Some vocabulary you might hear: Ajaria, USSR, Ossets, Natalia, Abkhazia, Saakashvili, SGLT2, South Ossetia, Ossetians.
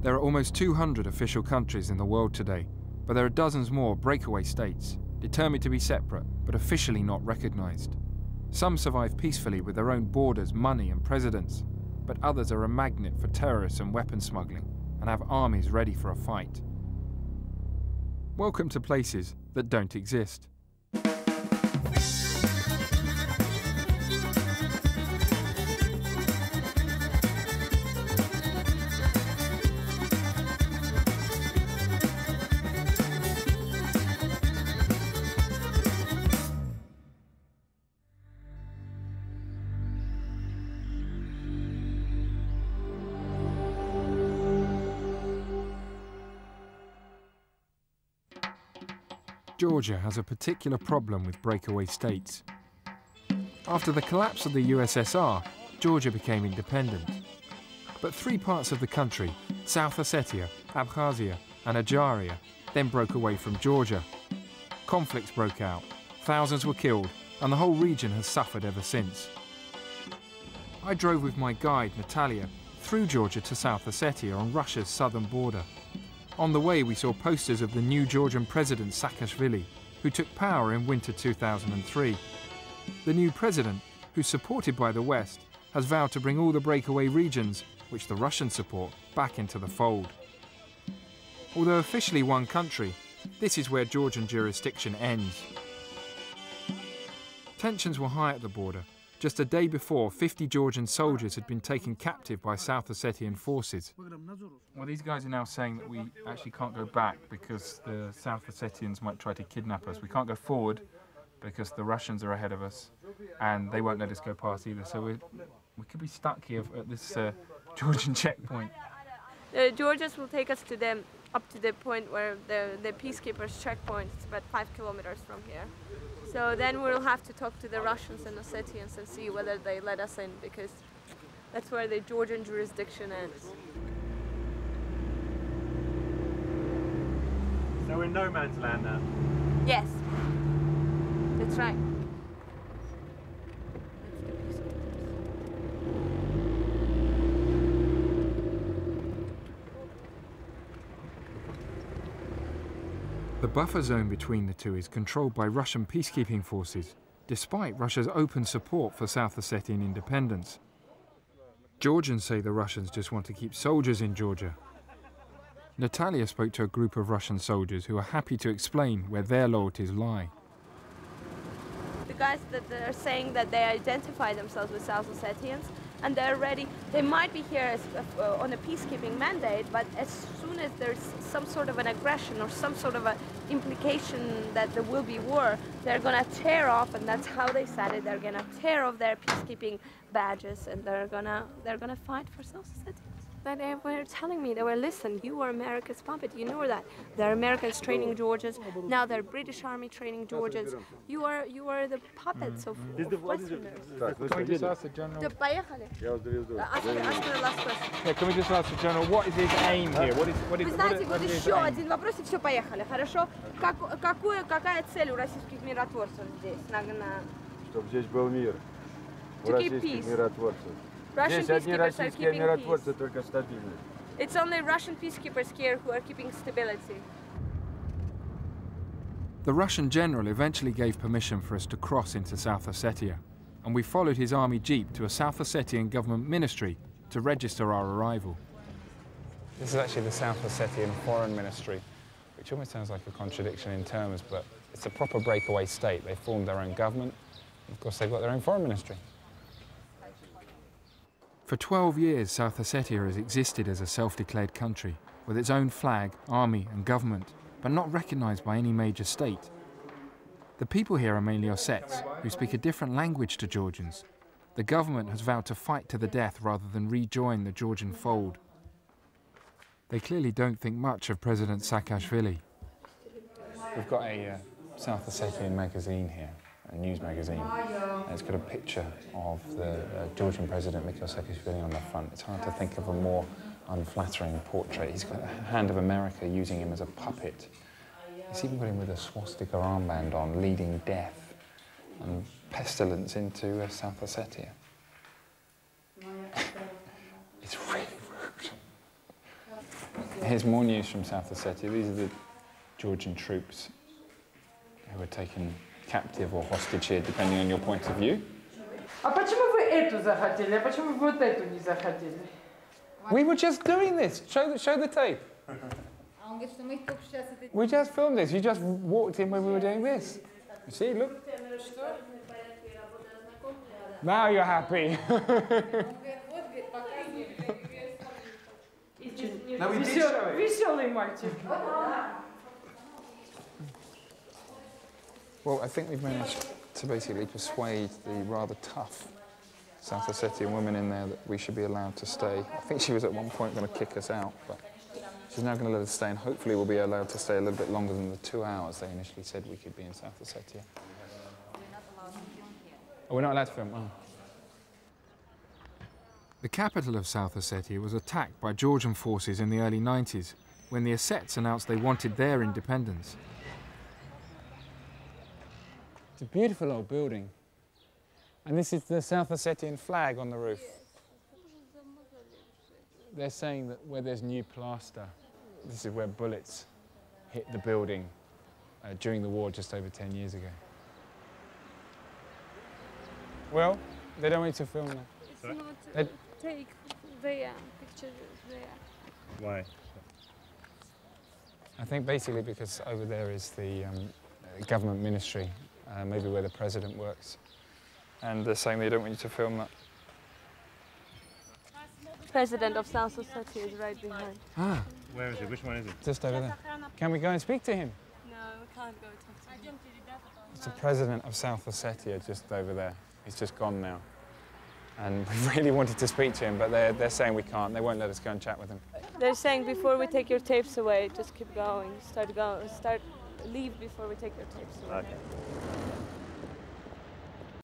There are almost 200 official countries in the world today, but there are dozens more breakaway states, determined to be separate, but officially not recognized. Some survive peacefully with their own borders, money and presidents, but others are a magnet for terrorists and weapon smuggling, and have armies ready for a fight. Welcome to places that don't exist. Georgia has a particular problem with breakaway states. After the collapse of the USSR, Georgia became independent. But three parts of the country, South Ossetia, Abkhazia and Ajaria, then broke away from Georgia. Conflicts broke out, thousands were killed, and the whole region has suffered ever since. I drove with my guide, Natalia, through Georgia to South Ossetia on Russia's southern border. On the way, we saw posters of the new Georgian president, Saakashvili, who took power in winter 2003. The new president, who's supported by the West, has vowed to bring all the breakaway regions, which the Russians support, back into the fold. Although officially one country, this is where Georgian jurisdiction ends. Tensions were high at the border. Just a day before, 50 Georgian soldiers had been taken captive by South Ossetian forces. Well, these guys are now saying that we actually can't go back because the South Ossetians might try to kidnap us. We can't go forward because the Russians are ahead of us and they won't let us go past either. So we could be stuck here at this Georgian checkpoint. The Georgians will take us to them up to the point where the peacekeepers' checkpoint is about 5 kilometers from here. So then we'll have to talk to the Russians and Ossetians and see whether they let us in, because that's where the Georgian jurisdiction ends. So we're in no man's land now? Yes. That's right. The buffer zone between the two is controlled by Russian peacekeeping forces, despite Russia's open support for South Ossetian independence. Georgians say the Russians just want to keep soldiers in Georgia. Natalia spoke to a group of Russian soldiers who are happy to explain where their loyalties lie. The guys that are saying that they identify themselves with South Ossetians and they're ready, they might be here on a peacekeeping mandate, but as soon as there's some sort of an aggression or some sort of an implication that there will be war, they're gonna tear off, and that's how they said it, they're gonna tear off their peacekeeping badges and they're gonna fight for South Ossetia. But they were telling me, they were, listen, you are America's puppet, you know that. They're Americans training Georgians, now they're British Army training Georgians. You are the puppets of Westerners. Can we just ask the general? Ask the last question. Yeah, can we just ask the general, what is his aim here? Вы знаете, вот еще один вопрос, и все, поехали, хорошо? Какая цель у российских миротворцев здесь? Чтобы здесь был мир. У российских миротворцев. Здесь одни российские миротворцы, только стабильность. It's only Russian peacekeepers here who are keeping stability. The Russian general eventually gave permission for us to cross into South Ossetia, and we followed his army jeep to a South Ossetian government ministry to register our arrival. This is actually the South Ossetian Foreign Ministry, which almost sounds like a contradiction in terms, but it's a proper breakaway state. They formed their own government, and of course they've got their own foreign ministry. For 12 years, South Ossetia has existed as a self-declared country, with its own flag, army and government, but not recognized by any major state. The people here are mainly Ossets, who speak a different language to Georgians. The government has vowed to fight to the death rather than rejoin the Georgian fold. They clearly don't think much of President Saakashvili. We've got a South Ossetian magazine here, a news magazine, and it's got a picture of the Georgian president, Mikhail Saakashvili, on the front. It's hard to think of a more unflattering portrait. He's got the hand of America using him as a puppet. He's even got him with a swastika armband on, leading death and pestilence into South Ossetia. It's really rude. Here's more news from South Ossetia. These are the Georgian troops who were taken captive or hostage here, depending on your point of view. We were just doing this. Show the tape. We just filmed this. You just walked in when we were doing this. You see, look. Now you're happy. Now we did show it. Well, I think we've managed to basically persuade the rather tough South Ossetian woman in there that we should be allowed to stay. I think she was at one point going to kick us out, but she's now going to let us stay, and hopefully we'll be allowed to stay a little bit longer than the 2 hours they initially said we could be in South Ossetia. Oh, we're not allowed to film. Oh. The capital of South Ossetia was attacked by Georgian forces in the early 90s when the Ossets announced they wanted their independence. It's a beautiful old building. And this is the South Ossetian flag on the roof. They're saying that where there's new plaster, this is where bullets hit the building during the war just over 10 years ago. Well, they don't want to film now. It's not take their pictures there. Why? I think basically because over there is the government ministry, maybe where the president works. And they're saying they don't want you to film that. President of South Ossetia is right behind. Ah. Where is it? Which one is it? Just over there. Can we go and speak to him? No, we can't go talk to him. It's the president of South Ossetia just over there. He's just gone now. And we really wanted to speak to him, but they're saying we can't. They won't let us go and chat with him. They're saying before we take your tapes away, just keep going. Leave before we take your tapes away. Okay.